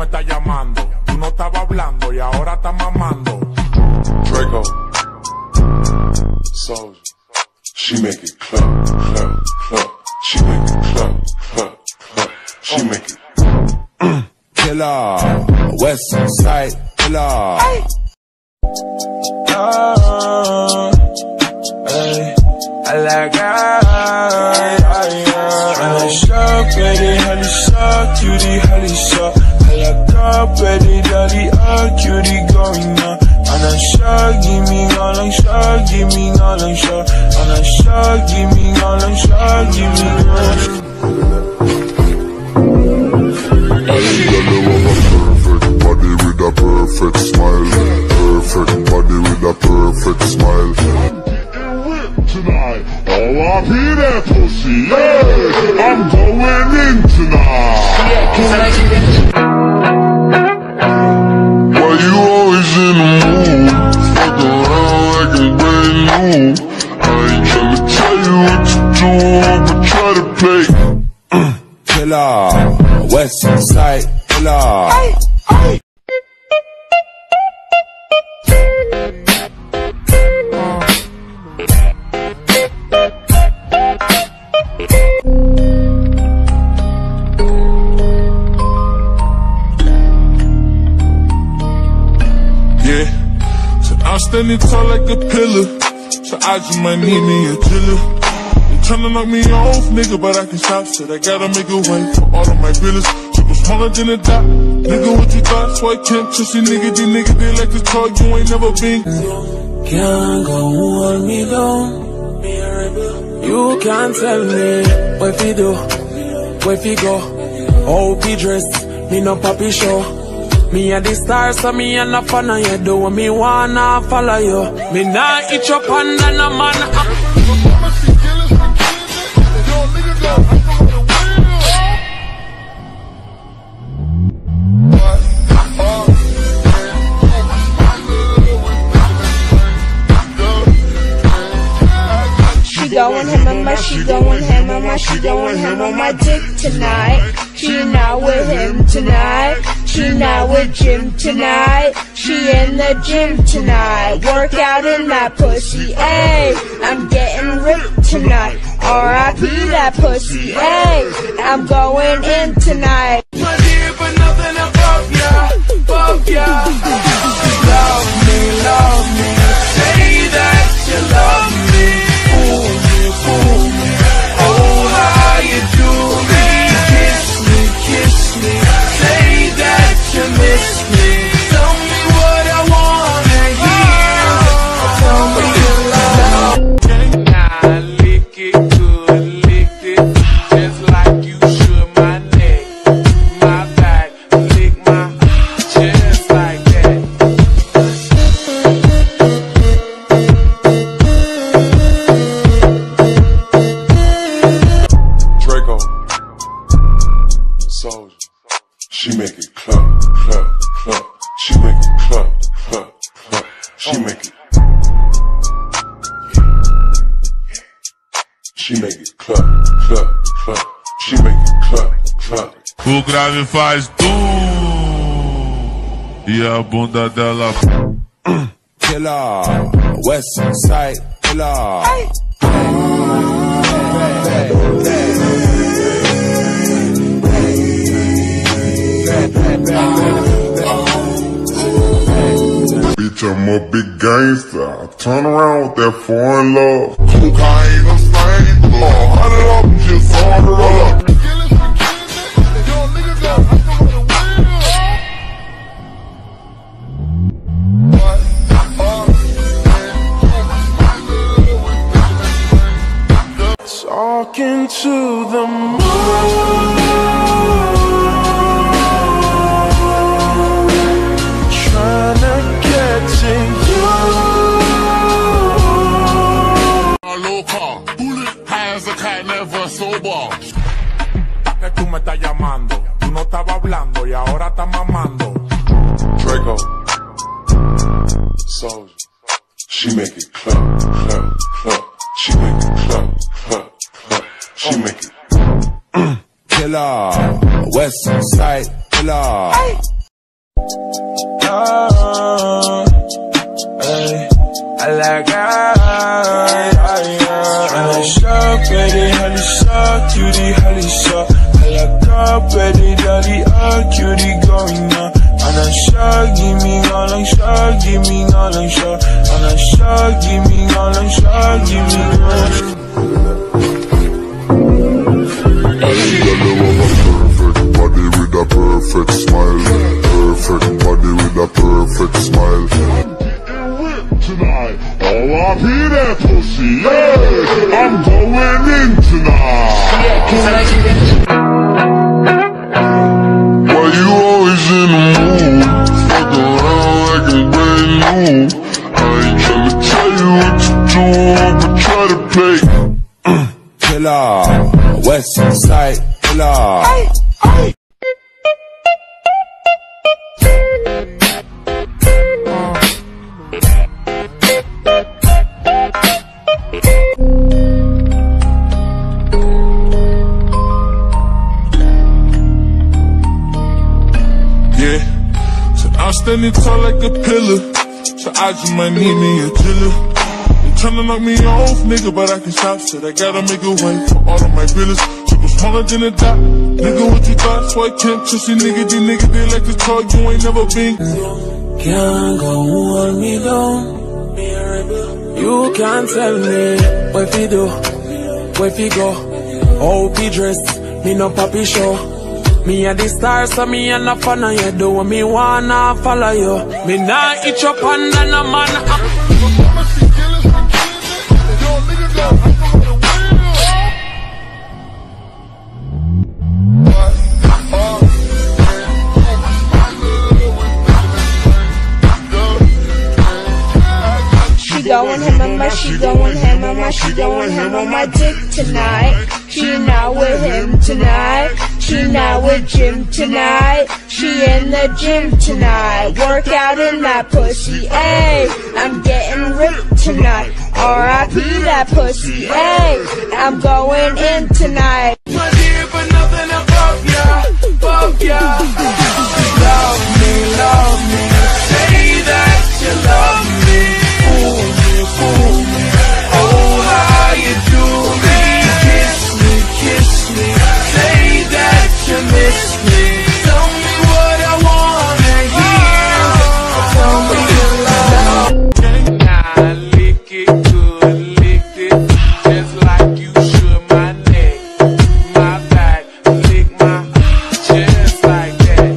me estás llamando. Tú no estabas hablando y ahora estás mamando. Draco. So, she make it clap, clap, clap. She make it clap, clap, clap. She make it. Killer, West Side Killer. Hey. Oh, hey. I like R.I.P. that pussy, yeah, I'm going in tonight. Why you always in the mood? Fuck around like I'm brand new. I ain't tryna tell you what to do, but try to play. Killer, West Side Killer. Standing tall like a pillar, so I just might need me a chiller. They tryna knock me off, nigga, but I can stop. Said I gotta make a way for all of my billers. She was smaller than a dot, nigga, what you thought? So I can't trust you, nigga. These niggas, they like to talk, you ain't never been. You can't tell me where fi do, where fi go. Oh, fi dress, me no papi show. Me a the star, so me a na fan of you. Do what me wanna follow you. Me nah eat your panda, no man. She goin' ham on my, she goin' ham on my, she goin' ham on my dick tonight. She not with him tonight. She not with Jim tonight, she in the gym tonight. Work out in that pussy, ayy, I'm getting ripped tonight. R.I.P. that pussy, ayy, I'm going in tonight. But here but nothing above ya, above ya. Love me, say that you love me. Fool me, fool me, oh how you do me. Kiss me, kiss me, say that you miss me. Tell me what I wanna hear. Tell me you love me. Now lick it good, lick it just like you should. My neck, my back, lick my chest like that. Draco, Soldier, she make it clap. She make it clap, clap, clap. She make it. She make it clap, clap, clap. She make it clap, clap. O grave faz tu e a bunda dela. Killer, West Side Killer. I'm a big gangsta. I turn around with that foreign love. Cocaine, I'm stained below. 100 up, just 100 up. Talking to the moon. Que tú me estás llamando, tú no estabas hablando y ahora estás mamando. Draco, Soldier, she make it clap, clap, clap. She make it clap, clap, clap. She make it. Killer, West Side. killer. Hey. Oh, hey. I like honey suck, baby, honey suck, cutie, honey suck. I like up, baby, daddy, cutie going on. I'm not sure, give me all I'm sure, give me all I'm sure. I'm not sure, give me all I'm sure, give me all I'm sure. Hey. She got the woman perfect body with a perfect smile. Perfect body with a perfect smile. I'm getting ripped tonight. R.I.P. that pussy, yeah. I'm going in tonight. Why you always in the mood? Fuck around like I'm brand new. I ain't tryna tell you what to do, but try to play killer, West Side Killer. Hey. Standing tall like a pillar, so I just might need me a killer. They tryna knock me off, nigga, but I can stop. Said I gotta make a way for all of my realest. She was smaller than a dot, nigga, what you thought? So I can't trust you, nigga. These niggas, they like to talk, you ain't never been. You can't tell me where we do, where we go. Oh, we dressed, me no poppy show. Me a the star, so me a na fan of you. Do what me wanna follow you. Me nah eat your panda, no man. She goin' him on my, she goin' him on my, she goin' him on my dick tonight. She not with him tonight. She not with Jim tonight. She in the gym tonight. Work out in that pussy, ayy. I'm getting ripped tonight. R.I.P. that pussy, ayy. I'm going in tonight. But nothing above ya, above ya. Love me, say that you love me. Fool me, fool me. Oh, how you do me? Kiss me, kiss me. Say that. You miss me. Tell me what I wanna hear. Tell me you love me. I lick it good, lick it just like you should. My neck, my back, lick my chest like that.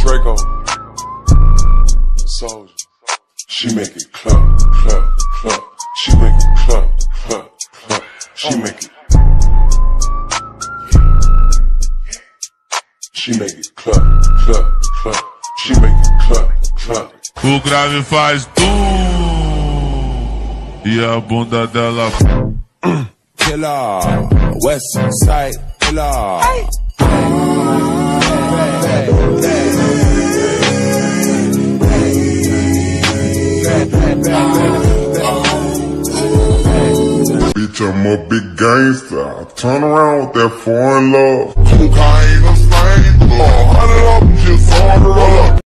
Draco, Soldier, she make it clap. She make it clap, clap, clap. She make it. She make it clap, clap, clap. She make it clap, clap. O grave faz tu e a bunda dela. Killer, West Side Killer. Hey. Hey, hey, hey. Bitch, I'm a big gangsta. I turn around with that foreign love. Cocaine, I'm stable. 100 up, just on the roll up.